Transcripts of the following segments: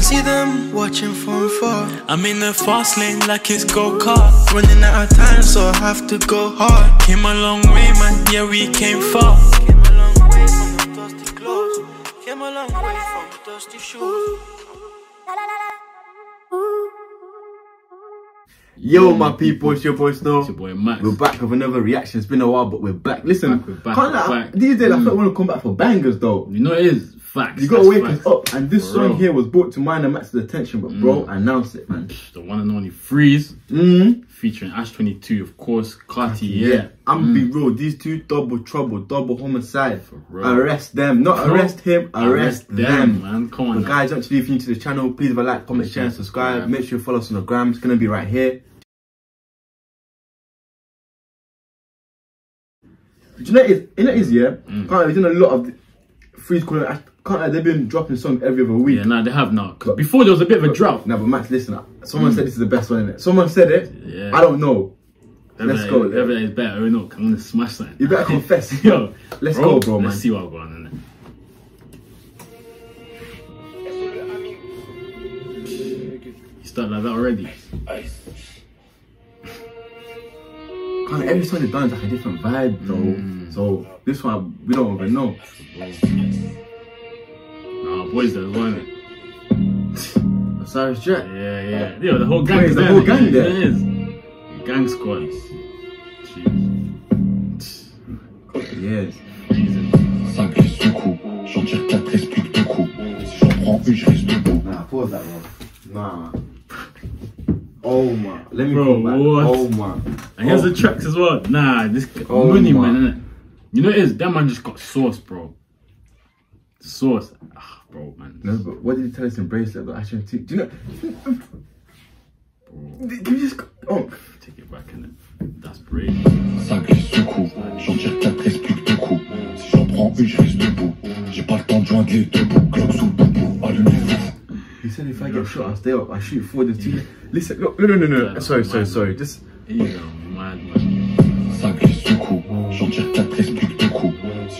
can see them watching from far. I'm in the fast lane like it's go-kart. Running out of time, so I have to go hard. Came a long way, man, yeah, we came far. Came a long way from the dusty clothes. Came a long way from the dusty shoes. Yo, my people, it's your boy Snow. It's your boy Max. We're back with another reaction. It's been a while, but we're back. Listen, back. These days I feel I want to come back for bangers, though. You know it is. Facts. You gotta wake us up. And this song here was brought to mine and Max's attention, but bro, announce it, man. The one and only Freeze, featuring Ashe22, of course, Cartier. Yeah. I'm be real, these two double trouble, double homicide. For real. Arrest them, not arrest him, arrest them, man. Come on, guys. Actually, if you're new to the channel, please leave a like, comment, share, and subscribe. Make sure you follow us on the gram. It's gonna be right here. Do you know it is? Yeah, Cartier's in a lot of. Freeze Corleone, they've been dropping songs every other week. Yeah, nah, they have now. Cause before there was a bit of a drought. Nah, but Max, listen up. Someone said this is the best one, innit? Someone said it. Yeah. I don't know. Let's go. Everything is better. I know. I'm gonna smash that. You better confess. Yo, let's go, bro. Let's see what's going on, innit? You start like that already. Kind of every song is done like a different vibe, though. So this one we don't even know. Nah, boys, there's one. Osiris Jack. Yeah, yeah. Yo, the whole gang. Wait, is there. The whole gang there. It is. Gang squad. Jeez. Yes. Nah, pause that one. Nah. Oh man, let me go back. What? Oh man, and here's the tracks as well. Nah, this money man, innit? You know it is. That man just got sauce, bro. Sauce, bro, man. No, but what did he tell us in bracelet? But actually, do you know? Did you just? Oh, take it back, innit? That's brave. He said if I get shot, I'll stay up, I shoot for the team. Yeah. Listen, look, no. Yeah, sorry. Just... He's a mad man.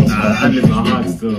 Nah, I'm in my heart still.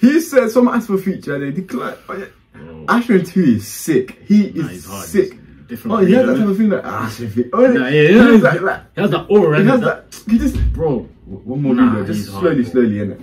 He said someone asked for feature, they declined. Ashe22 is sick. He's sick. Different he has that type of thing that Ashe22. He has that aura, he has that. He just, bro, one more video, just slowly, innit?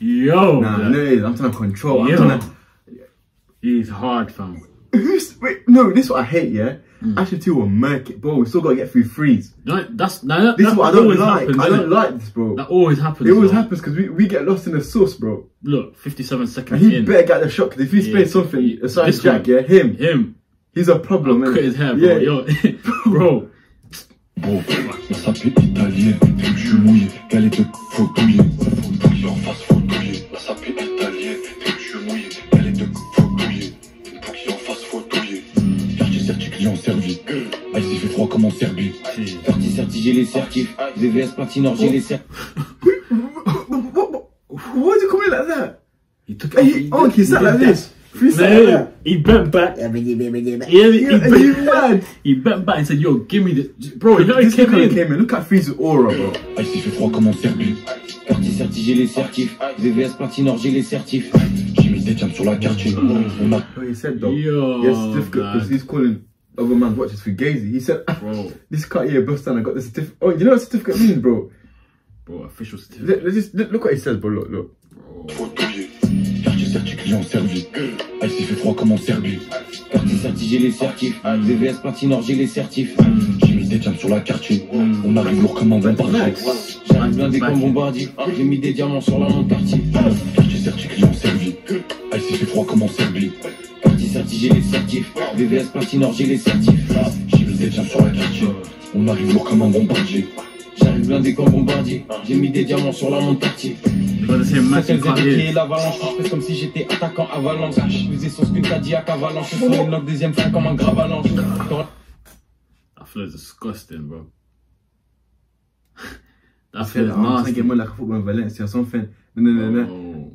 Yo, nah, no, I'm trying to control. He's hard, fam. Wait, no, this is what I hate, yeah? Ashe22 will murk it, bro. We still got to get through Freeze. This is what I don't like. I don't like this, bro. That always happens. It always happens because we get lost in the sauce, bro. Look, 57 seconds and he in. He better get the shot because if he's playing something, aside Jack, yeah? Him. He's a problem, man. Cut his hair, bro. Yeah. Yo, bro. Bro, ça s'appelle italien, je suis mouillé, galette de fauteuil, fauteuil en face fauteuil, ça s'appelle italien, je suis mouillé, galette de fauteuil, fauteuil en face fauteuil, quartier certi client servi, ah il fait froid comme en Serbie, quartier certi j'ai les certifs, VVS Platinor j'ai les certifs. Why did you come in like that? He took it. Oh, he sat like this. No, he bent back. He bent back and said, yo, give me this. Bro, you know he came in. Look at Freeze's aura, bro. Ici fait froid comme en Serbie. Quartier certi, j'ai les certifs. VVS Platinor, j'ai les certifs. J'ai mis des tiens sur la quartier. He said, though. Yes, it's difficult because he's calling other man's watches for gazy. He said, bro, this cut here bust down. I got the certificate. Oh, you know what certificate means, bro? Bro, official certificate. Look what he says, bro. Look. Quartier certi client servi. Ah, il fait froid comme en Serbie. Quartier certi, j'ai les certifs. VVS Platinor, j'ai les certifs. J'ai mis des diamants sur la quartier. On arrive lourd comme un bombardier. J'arrive blindé comme bombardier. J'ai mis des diamants sur la montre quartier. Quartier certi client servi. Ah, il fait froid comme en Serbie. Quartier certi, j'ai les certifs. VVS Platinor, j'ai les certifs. J'ai mis des diamants sur la quartier. On arrive lourd comme un bombardier. J'arrive blindé comme bombardier. J'ai mis des diamants sur la montagne. Certaines étaient l'avalanche, je comme si j'étais attaquant avalanche. Je faisais sur ce qu'une Cadillac avalanche. Je faisais une deuxième fin comme un grave avalanche. That feels disgusting, bro. That feels nasty. I'm like football Valencia, something. No.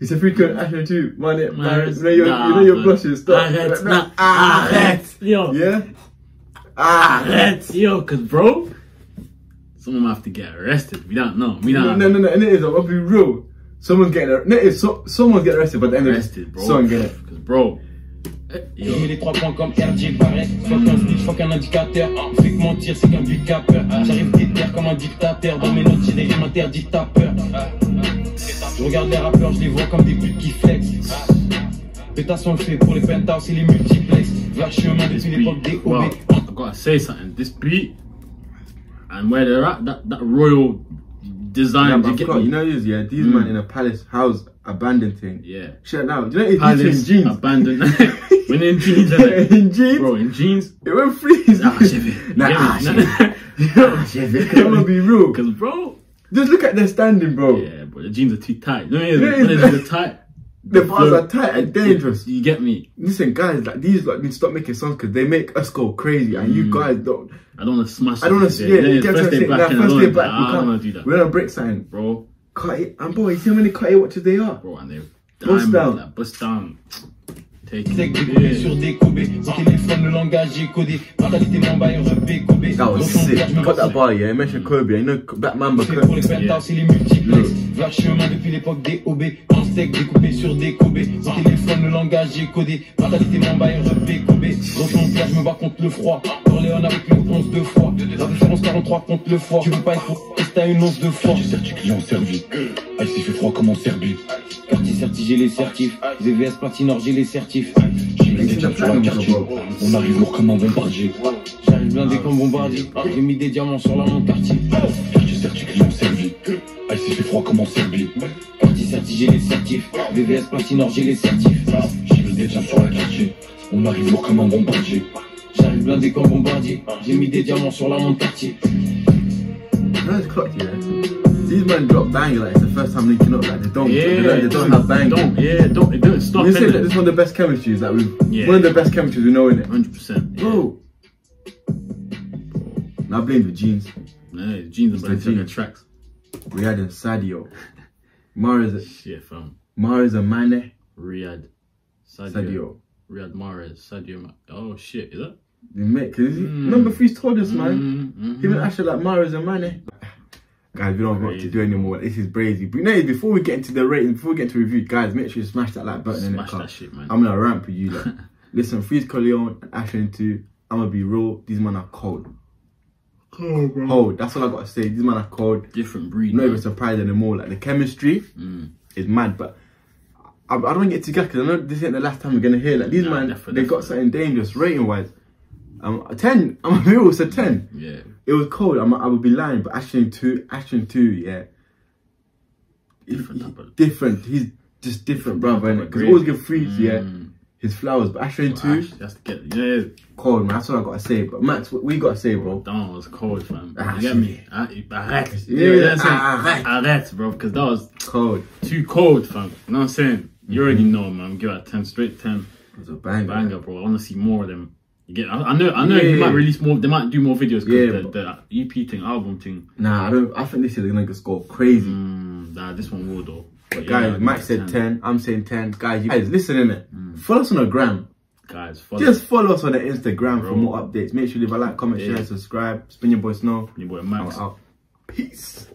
He's African, Ashe22, Mane, Mahrez, you know your blushes, stop. Arrête, nah, arrête, yo. Yeah? Arrête, yo, cause bro, someone might have to get arrested, we don't know, No, and it is, I'll be real. Someone's getting arrested. No, it's someone's getting arrested, but then arrested, bro. Someone get it. Cause bro. Yo. Je mets les trois points comme Cartier, pareil. Faut qu'un snitch, faut qu'un indicateur. Fait que mentir, c'est qu'un but capeur. J'arrive déterre comme un dictateur. Dans mes notes, j'ai des rimes interdites à peur. Je regarde les rappeurs, je les vois comme des putes qui flex. Pétation le fait pour les penthouses et les multiplex. Vers chemin depuis l'époque des OB. I gotta say something. This beat and where they're at, that royal design, yeah, you know this, yeah. These man in a palace house, abandoned thing. Yeah. Shut down. Do you know it's palace, in jeans? Abandoned. When in jeans, in jeans, bro, in jeans. It went freeze. Nah, chevy. Nah, chevy. Come on, be real. Cause bro, just look at their standing, bro. Yeah, bro. The jeans are too tight. No, they're tight. The bars are tight and dangerous. You get me? Listen, guys, like these, like, need to stop making songs because they make us go crazy, and you guys don't. I don't want to smash. I don't want to. Yeah, first day back. I don't want to do that. We're on a break sign, bro. Cartier, and boy, you see how many Cartier watches they are, bro, and they bust down. Bust down. That was sick. You got that bar, yeah? You mentioned Kobe, you know Black Mamba Kobe. J'ai les certifs, ZVS Platinor, j'ai les certifs. J'ai mis des diamants sur la Cartier, on arrive lourd comme un bombardier. J'arrive blindé comme bombardier, j'ai mis des diamants sur la montre Cartier. Cartier certifs, j'ai les certifs. Ah, il s'est fait froid comme en Serbie. Cartier certifs, j'ai les certifs. ZVS Platinor, j'ai les certifs. J'ai mis des diamants sur la Cartier, on arrive lourd comme un bombardier. J'arrive blindé comme bombardier, j'ai mis des diamants sur la montre Cartier. That's cocky, yeah. These men drop bang, like it's the first time linking up, like they don't, they don't have bang. It doesn't stop. You say that this is one of the best chemistries that we've, one of the best chemistries we know, in it. 100%. Bro. Now I blame the jeans. No, jeans are the tracks. Riyad and Sadio. Mahrez. Shit, fam. Mahrez and Mane. Riyad. Sadio. Riyad Mahrez. Sadio Mane. Oh shit, is that? Mate, cause number three's told us, man. Even Ashe like Mahrez and Mane. Guys, we don't have much to do anymore. This is crazy. But you know, before we get into the rating, before we get to review, guys, make sure you smash that like button. Smash that shit, man. I'm gonna ramp with you. Like. Listen, Freeze Corleone and Ashe22. I'm gonna be real. These men are cold. Cold, bro. Cold. That's all I gotta say. These men are cold. Different breed. Not even surprised anymore. Like the chemistry is mad. But I don't get to get because I know this ain't the last time we're gonna hear. Like these men, they got something dangerous rating wise. 10. I'm a real. It's a 10. Yeah. It was cold. I would be lying, but Ashe22, yeah. Different, different. He's just different, brother. Because always give Freeze, his flowers, but Ashe22. That's cold, man. That's what I gotta say. But Max, what we gotta say, bro? Damn, it was cold, man. You get me? Arrête. Yeah, arrête, bro. Because that was cold. Too cold, fam. You know what I'm saying? You already know, man. Give it a 10, straight 10. It was a banger, bro. I wanna see more of them. Yeah, I know. Yeah, might release more. They might do more videos. Yeah, the EP thing, album thing. Nah, I don't. I think this is gonna go crazy. Nah, this one will though. But guys, yeah, Max said 10. I'm saying 10. Guys, you guys, listen in it. Follow us on the gram. Guys, follow. Just follow us on the Instagram for more updates. Make sure you leave a like, comment, share, subscribe. Spin your boy Snow. Your boy Max. Peace.